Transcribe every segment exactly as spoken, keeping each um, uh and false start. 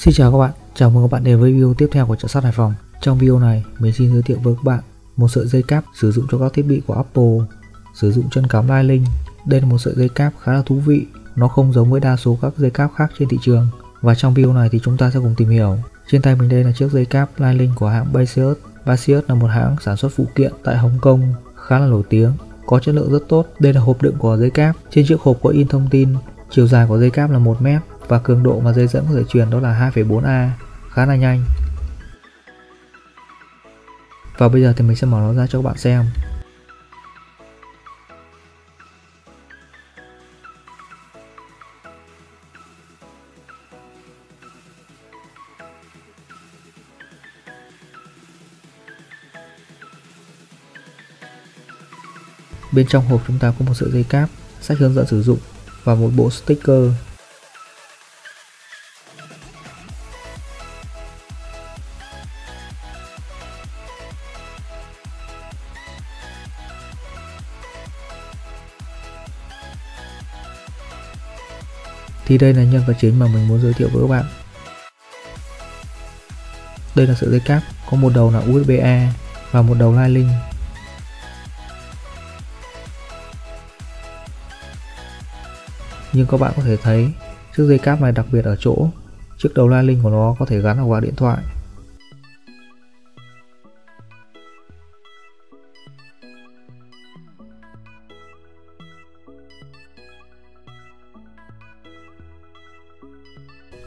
Xin chào các bạn, chào mừng các bạn đến với video tiếp theo của Chợ Sắt Hải Phòng. Trong video này, mình xin giới thiệu với các bạn một sợi dây cáp sử dụng cho các thiết bị của Apple, sử dụng chân cắm Lightning. Đây là một sợi dây cáp khá là thú vị, nó không giống với đa số các dây cáp khác trên thị trường. Và trong video này thì chúng ta sẽ cùng tìm hiểu. Trên tay mình đây là chiếc dây cáp Lightning của hãng Baseus. Baseus là một hãng sản xuất phụ kiện tại Hồng Kông khá là nổi tiếng, có chất lượng rất tốt. Đây là hộp đựng của dây cáp. Trên chiếc hộp có in thông tin, chiều dài của dây cáp là một mét và cường độ mà dây dẫn có thể truyền đó là hai phẩy bốn A, khá là nhanh. Và bây giờ thì mình sẽ mở nó ra cho các bạn xem. Bên trong hộp chúng ta có một sợi dây cáp, sách hướng dẫn sử dụng và một bộ sticker. Thì đây là nhân vật chính mà mình muốn giới thiệu với các bạn. Đây là sợi dây cáp, có một đầu là U S B A và một đầu Lightning. Nhưng các bạn có thể thấy chiếc dây cáp này đặc biệt ở chỗ chiếc đầu Lightning của nó có thể gắn vào điện thoại.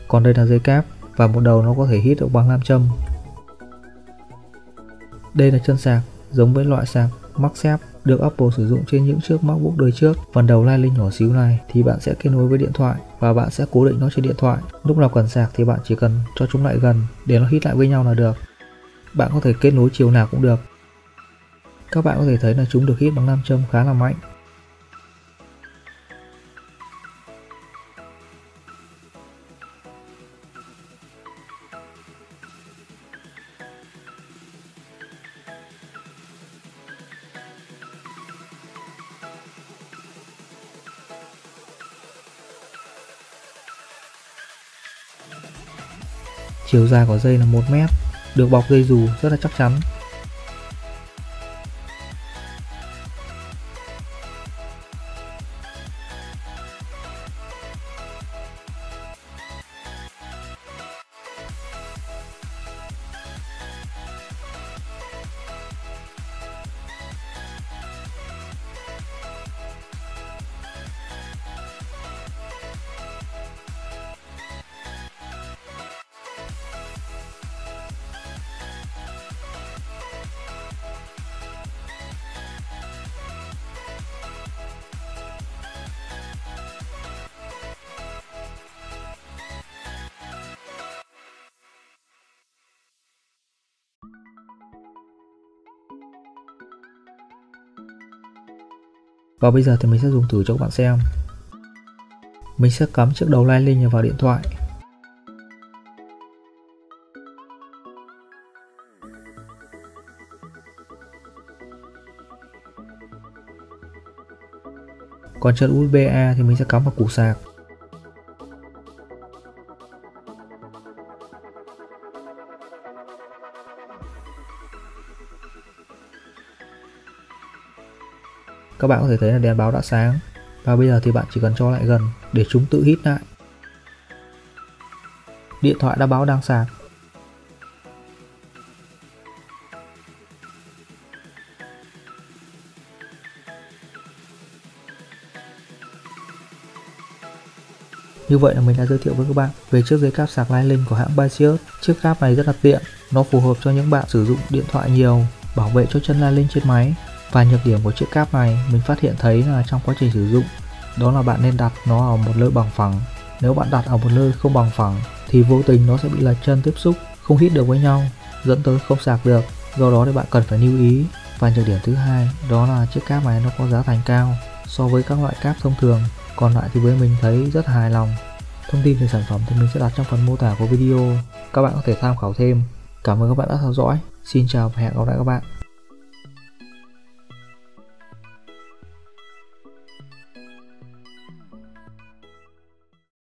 Còn đây là dây cáp và một đầu nó có thể hít được bằng nam châm. Đây là chân sạc giống với loại sạc MagSafe được Apple sử dụng trên những chiếc MacBook đời trước. Phần đầu Lightning nhỏ xíu này thì bạn sẽ kết nối với điện thoại và bạn sẽ cố định nó trên điện thoại. Lúc nào cần sạc thì bạn chỉ cần cho chúng lại gần để nó hít lại với nhau là được. Bạn có thể kết nối chiều nào cũng được. Các bạn có thể thấy là chúng được hít bằng nam châm khá là mạnh. Chiều dài của dây là một mét, được bọc dây dù rất là chắc chắn. Và bây giờ thì mình sẽ dùng thử cho các bạn xem. Mình sẽ cắm chiếc đầu Lightning vào điện thoại. Còn chân U S B A thì mình sẽ cắm vào củ sạc. Các bạn có thể thấy là đèn báo đã sáng. Và bây giờ thì bạn chỉ cần cho lại gần để chúng tự hít lại. Điện thoại đã báo đang sạc. Như vậy là mình đã giới thiệu với các bạn về chiếc dây cáp sạc Lightning của hãng Baseus. Chiếc cáp này rất là tiện, nó phù hợp cho những bạn sử dụng điện thoại nhiều, bảo vệ cho chân Lightning trên máy. Và nhược điểm của chiếc cáp này mình phát hiện thấy là trong quá trình sử dụng, đó là bạn nên đặt nó ở một nơi bằng phẳng. Nếu bạn đặt ở một nơi không bằng phẳng thì vô tình nó sẽ bị lệch chân tiếp xúc, không hít được với nhau, dẫn tới không sạc được. Do đó thì bạn cần phải lưu ý. Và nhược điểm thứ hai đó là chiếc cáp này nó có giá thành cao so với các loại cáp thông thường. Còn lại thì với mình thấy rất hài lòng. Thông tin về sản phẩm thì mình sẽ đặt trong phần mô tả của video, các bạn có thể tham khảo thêm. Cảm ơn các bạn đã theo dõi. Xin chào và hẹn gặp lại các bạn.